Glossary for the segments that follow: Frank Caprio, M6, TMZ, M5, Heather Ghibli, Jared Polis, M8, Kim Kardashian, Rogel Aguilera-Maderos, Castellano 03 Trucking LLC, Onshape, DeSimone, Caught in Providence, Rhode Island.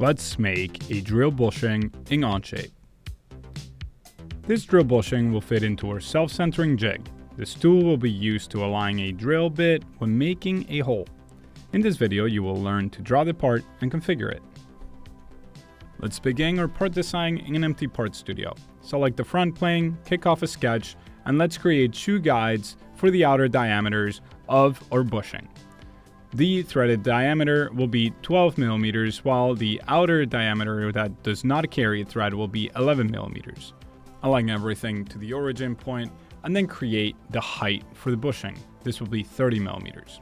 Let's make a drill bushing in Onshape. This drill bushing will fit into our self-centering jig. This tool will be used to align a drill bit when making a hole. In this video, you will learn to draw the part and configure it. Let's begin our part design in an empty part studio. Select the front plane, kick off a sketch, and let's create two guides for the outer diameters of our bushing. The threaded diameter will be 12 millimeters, while the outer diameter that does not carry a thread will be 11 millimeters. Align everything to the origin point and then create the height for the bushing. This will be 30 millimeters.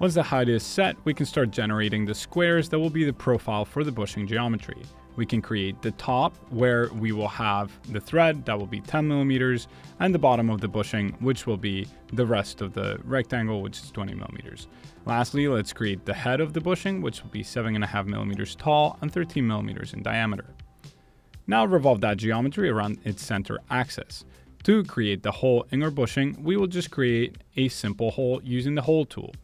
Once the height is set, we can start generating the squares that will be the profile for the bushing geometry. We can create the top, where we will have the thread that will be 10 millimeters, and the bottom of the bushing, which will be the rest of the rectangle, which is 20 millimeters. Lastly, let's create the head of the bushing, which will be 7.5 millimeters tall and 13 millimeters in diameter. Now revolve that geometry around its center axis. To create the hole in our bushing, we will just create a simple hole using the hole tool.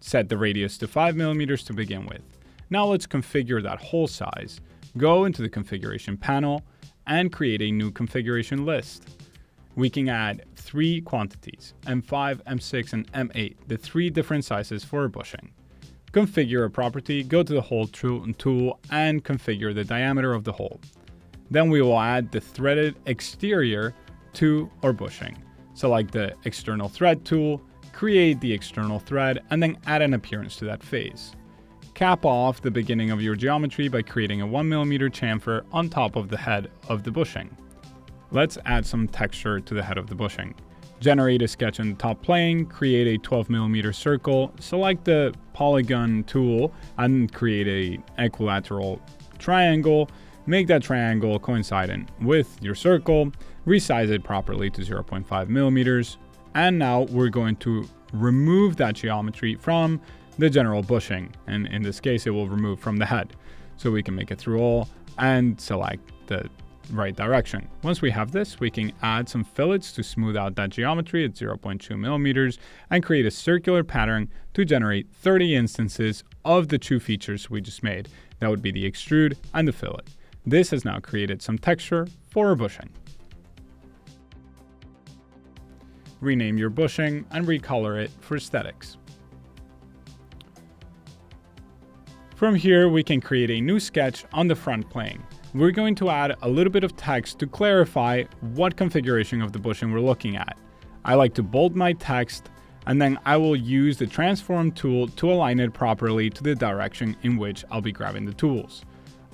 Set the radius to 5 millimeters to begin with. Now let's configure that hole size. Go into the configuration panel and create a new configuration list. We can add three quantities, M5, M6, and M8, the three different sizes for a bushing. Configure a property, go to the hole tool and configure the diameter of the hole. Then we will add the threaded exterior to our bushing. Select the external thread tool, create the external thread, and then add an appearance to that face. Cap off the beginning of your geometry by creating a 1 millimeter chamfer on top of the head of the bushing. Let's add some texture to the head of the bushing. Generate a sketch in the top plane, create a 12 millimeter circle, select the polygon tool and create an equilateral triangle. Make that triangle coincident with your circle, resize it properly to 0.5 millimeters. And now we're going to remove that geometry from the general bushing, and in this case it will remove from the head, so we can make it through all and select the right direction. Once we have this, we can add some fillets to smooth out that geometry at 0.2 millimeters and create a circular pattern to generate 30 instances of the two features we just made. That would be the extrude and the fillet. This has now created some texture for our bushing. Rename your bushing and recolor it for aesthetics. From here, we can create a new sketch on the front plane. We're going to add a little bit of text to clarify what configuration of the bushing we're looking at. I like to bold my text, and then I will use the transform tool to align it properly to the direction in which I'll be grabbing the tools.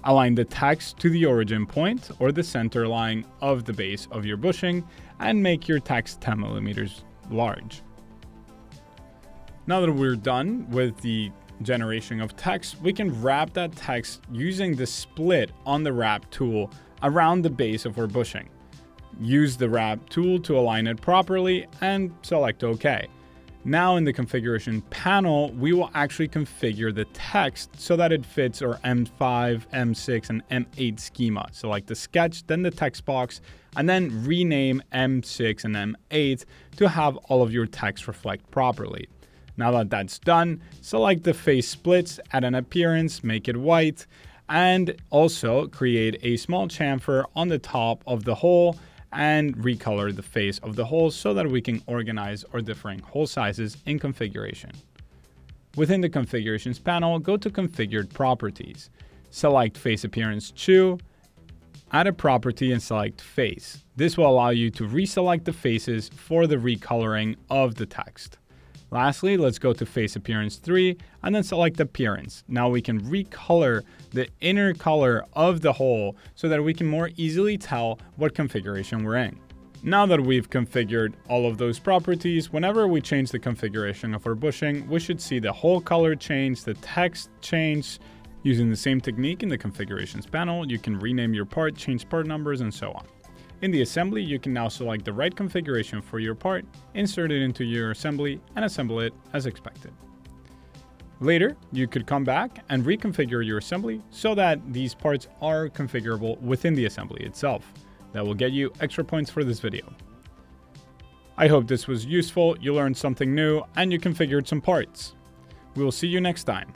Align the text to the origin point or the center line of the base of your bushing and make your text 10 millimeters large. Now that we're done with the generation of text, we can wrap that text using the split on the wrap tool around the base of our bushing. Use the wrap tool to align it properly and select OK. Now in the configuration panel, we will actually configure the text so that it fits our M5, M6, and M8 schema. Select the sketch, then the text box, and then rename M6 and M8 to have all of your text reflect properly. Now that that's done, select the face splits, add an appearance, make it white, and also create a small chamfer on the top of the hole and recolor the face of the hole so that we can organize our differing hole sizes in configuration. Within the configurations panel, go to configured properties. Select face appearance 2, add a property and select face. This will allow you to reselect the faces for the recoloring of the text. Lastly, let's go to face appearance 3 and then select appearance. Now we can recolor the inner color of the hole so that we can more easily tell what configuration we're in. Now that we've configured all of those properties, whenever we change the configuration of our bushing, we should see the hole color change, the text change. Using the same technique in the configurations panel, you can rename your part, change part numbers, and so on. In the assembly, you can now select the right configuration for your part, insert it into your assembly, and assemble it as expected. Later, you could come back and reconfigure your assembly so that these parts are configurable within the assembly itself. That will get you extra points for this video. I hope this was useful, you learned something new, and you configured some parts. We will see you next time.